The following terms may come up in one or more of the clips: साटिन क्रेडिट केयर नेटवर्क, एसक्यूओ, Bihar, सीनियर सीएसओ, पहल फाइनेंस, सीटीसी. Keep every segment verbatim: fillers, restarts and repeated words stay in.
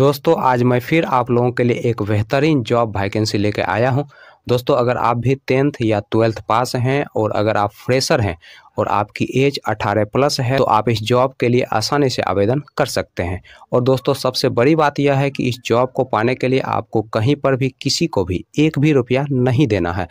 दोस्तों आज मैं फिर आप लोगों के लिए एक बेहतरीन जॉब वैकेंसी लेकर आया हूं। दोस्तों अगर आप भी टेंथ या ट्वेल्थ पास हैं और अगर आप फ्रेशर हैं और आपकी एज अठारह प्लस है तो आप इस जॉब के लिए आसानी से आवेदन कर सकते हैं। और दोस्तों सबसे बड़ी बात यह है कि इस जॉब को पाने के लिए आपको कहीं पर भी किसी को भी एक भी रुपया नहीं देना है।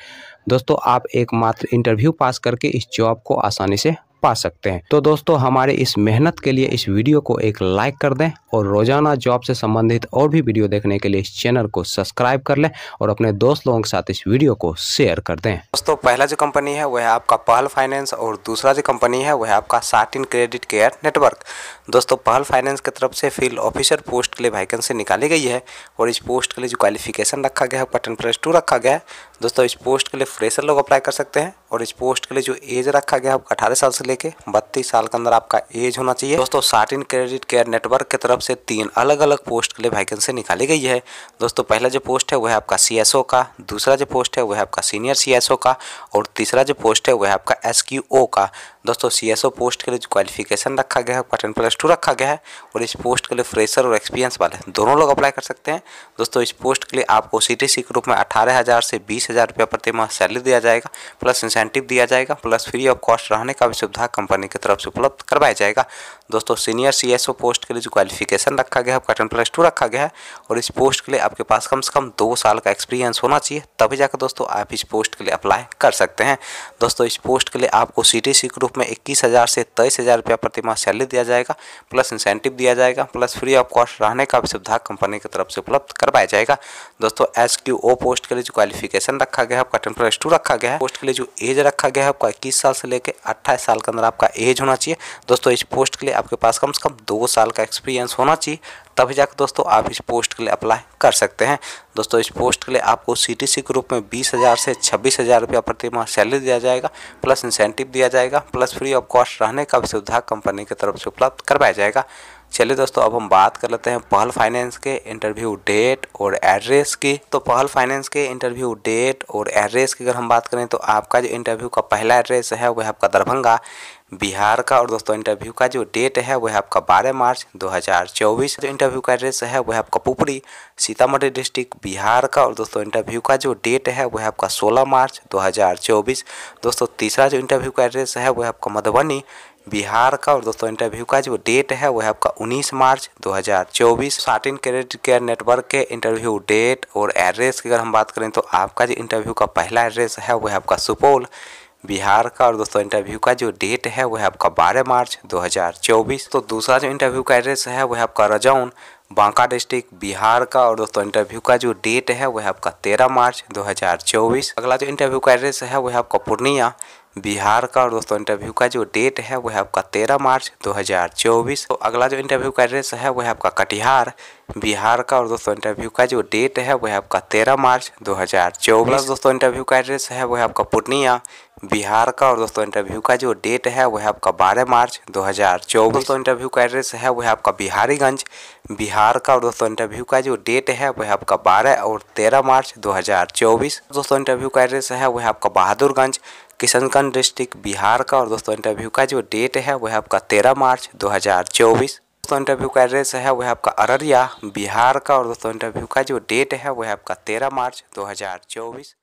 दोस्तों आप एकमात्र इंटरव्यू पास करके इस जॉब को आसानी से पा सकते हैं। तो दोस्तों हमारे इस मेहनत के लिए इस वीडियो को एक लाइक कर दें और रोजाना जॉब से संबंधित और भी वीडियो देखने के लिए इस चैनल को सब्सक्राइब कर लें और अपने दोस्त लोगों के साथ इस वीडियो को शेयर कर दें। दोस्तों पहला जो कंपनी है वह है आपका पहल फाइनेंस और दूसरा जो कंपनी है वह है आपका साटिन क्रेडिट केयर नेटवर्क। दोस्तों पहल फाइनेंस की तरफ से फील्ड ऑफिसर पोस्ट के लिए वैकेंसी निकाली गई है और इस पोस्ट के लिए जो क्वालिफिकेशन रखा गया है टेन प्लस टू रखा गया है। दोस्तों इस पोस्ट के लिए फ्रेशर लोग अप्लाई कर सकते हैं और इस पोस्ट के लिए जो एज रखा गया है आपका अठारह साल से लेके बत्तीस साल के अंदर आपका एज होना चाहिए। दोस्तों साटिन क्रेडिट केयर नेटवर्क की तरफ से तीन अलग अलग पोस्ट के लिए वैकेंसी निकाली गई है। दोस्तों पहला जो पोस्ट है वह है आपका सीएसओ का, दूसरा जो पोस्ट है वह है आपका सीनियर सीएसओ का और तीसरा जो पोस्ट है वह है आपका एसक्यूओ का। दोस्तों सीएसओ पोस्ट के लिए जो क्वालिफिकेशन रखा गया है आपका टेन प्लस टू रखा गया है और इस पोस्ट के लिए फ्रेशर और एक्सपीरियंस वाले दोनों लोग अप्लाई कर सकते हैं। दोस्तों इस पोस्ट के लिए आपको सीटीसी के रूप में अठारह हज़ार से बीस हज़ार रुपया प्रति माह सैलरी दिया जाएगा, प्लस इंसेंटिव दिया जाएगा, प्लस फ्री ऑफ कॉस्ट रहने का भी सुविधा कंपनी की तरफ से उपलब्ध करवाया जाएगा। दोस्तों सीनियर सीएसओ पोस्ट के लिए जो क्वालिफिकेशन रखा गया है आपका टेन प्लस टू रखा गया है और इस पोस्ट के लिए आपके पास कम से कम दो साल का एक्सपीरियंस होना चाहिए, तभी जाकर दोस्तों आप इस पोस्ट के लिए अप्लाई कर सकते हैं। दोस्तों इस पोस्ट के लिए आपको सीटीसी के रूप में इक्कीस हज़ार से तेईस हज़ार रुपया प्रति माह सैलरी दिया जाएगा, प्लस इंसेंटिव दिया जाएगा, प्लस फ्री ऑफ कॉस्ट रहने का भी सुविधा कंपनी की तरफ से उपलब्ध करवाया जाएगा। दोस्तों एसक्यूओ पोस्ट के लिए जो क्वालिफिकेशन रखा गया है आपका टेन प्लस टू रखा गया है, पोस्ट के लिए जो एज रखा गया है आपका इक्कीस साल से लेकर अट्ठाईस साल के अंदर आपका एज होना चाहिए। दोस्तों इस पोस्ट के लिए आपके पास कम से कम दो साल का एक्सपीरियंस होना चाहिए, तभी जाकर दोस्तों आप इस पोस्ट के लिए अप्लाई कर सकते हैं। दोस्तों इस पोस्ट के लिए आपको सीटीसी के रूप में बीस हज़ार से छब्बीस हज़ार रुपया प्रति माह सैलरी दिया जाएगा, प्लस इंसेंटिव दिया जाएगा, प्लस फ्री ऑफ कॉस्ट रहने का भी सुविधा कंपनी की तरफ से उपलब्ध करवाया जाएगा। चलिए दोस्तों अब हम बात कर लेते हैं पहल फाइनेंस के इंटरव्यू डेट और एड्रेस की। तो पहल फाइनेंस के इंटरव्यू डेट और एड्रेस की अगर हम बात करें तो आपका जो इंटरव्यू का पहला एड्रेस है वह आपका दरभंगा बिहार का और दोस्तों इंटरव्यू का जो डेट है वह आपका बारह मार्च दो हज़ार चौबीस। जो इंटरव्यू का एड्रेस है वह आपका पुपरी सीतामढ़ी डिस्ट्रिक्ट बिहार का और दोस्तों इंटरव्यू का जो डेट है वह आपका सोलह मार्च दो हज़ार चौबीस। दोस्तों तीसरा जो इंटरव्यू का एड्रेस है वह आपका मधुबनी बिहार का और दोस्तों इंटरव्यू का जो डेट है वह आपका उन्नीस मार्च दो हज़ार चौबीस। साटिन क्रेडिट केयर नेटवर्क के इंटरव्यू डेट और एड्रेस की अगर हम बात करें तो आपका जो इंटरव्यू का पहला एड्रेस है वह आपका सुपौल बिहार का और दोस्तों इंटरव्यू का जो डेट है वह आपका बारह मार्च दो हज़ार चौबीस। तो दूसरा जो इंटरव्यू का एड्रेस है वह आपका रजौन बांका डिस्ट्रिक्ट बिहार का और दोस्तों इंटरव्यू का जो डेट है वह आपका तेरह मार्च दो हज़ार चौबीस। अगला जो इंटरव्यू का एड्रेस है वह आपका पूर्णिया बिहार का और दोस्तों इंटरव्यू का जो डेट है वह आपका तेरह मार्च दो हज़ार चौबीस। तो अगला जो इंटरव्यू का एड्रेस है वह आपका कटिहार बिहार का और दोस्तों इंटरव्यू का जो डेट है वह आपका तेरह मार्च दो हज़ार चौबीस। दोस्तों इंटरव्यू का एड्रेस है वह आपका पूर्णिया बिहार का और दोस्तों इंटरव्यू का जो डेट है वह आपका बारह मार्च दो हज़ार चौबीस। दोस्तों इंटरव्यू का एड्रेस है वह आपका बिहारीगंज बिहार का और दोस्तों इंटरव्यू का जो डेट है वह आपका बारह और तेरह मार्च दो हज़ार चौबीस। दोस्तों इंटरव्यू का एड्रेस है वह आपका बहादुरगंज किशनगंज डिस्ट्रिक्ट बिहार का और दोस्तों इंटरव्यू का जो डेट है वह आपका तेरह मार्च दो हज़ार चौबीस। दोस्तों इंटरव्यू का एड्रेस है वह आपका अररिया बिहार का और दोस्तों इंटरव्यू का जो डेट है वह आपका तेरह मार्च दो हज़ार चौबीस।